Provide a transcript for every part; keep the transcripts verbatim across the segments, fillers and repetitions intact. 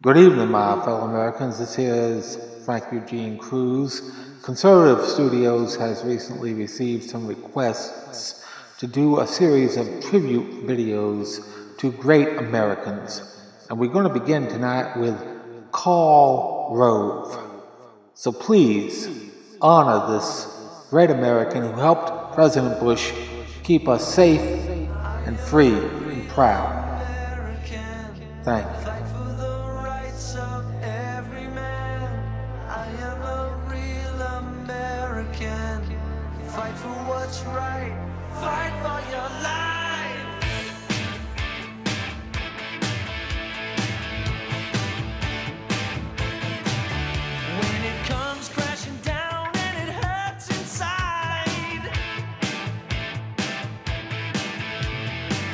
Good evening, my fellow Americans. This is Frank Eugene Cruz. Conservative Studios has recently received some requests to do a series of tribute videos to great Americans. And we're going to begin tonight with Karl Rove. So please honor this great American who helped President Bush keep us safe and free and proud. Thank you. Fight for what's right, fight for your life. When it comes crashing down and it hurts inside,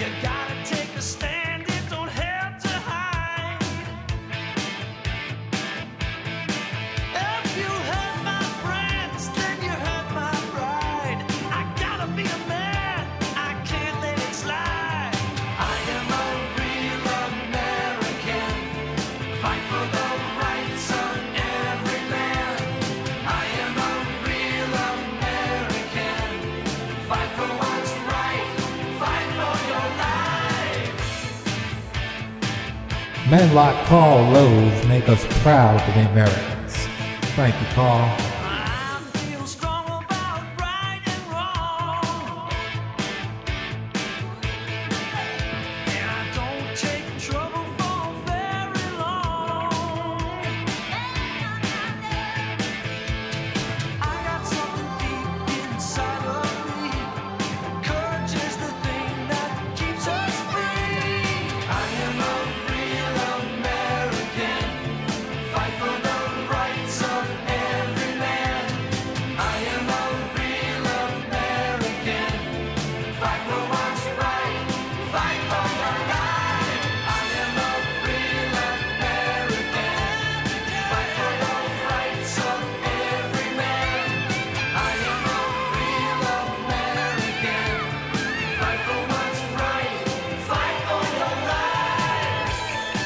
you gotta take a stand, it don't have to hide. If you hurt my friends, then you hurt my pride. Men like Karl Rove make us proud to be Americans. Thank you, Karl.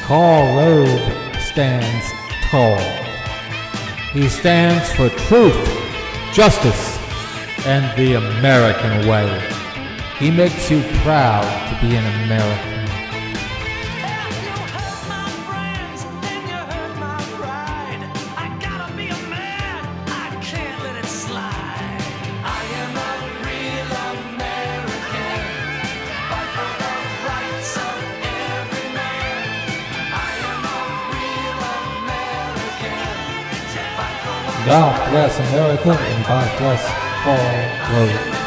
Karl Rove stands tall. He stands for truth, justice, and the American way. He makes you proud to be an American. God bless America and God bless Karl Rove.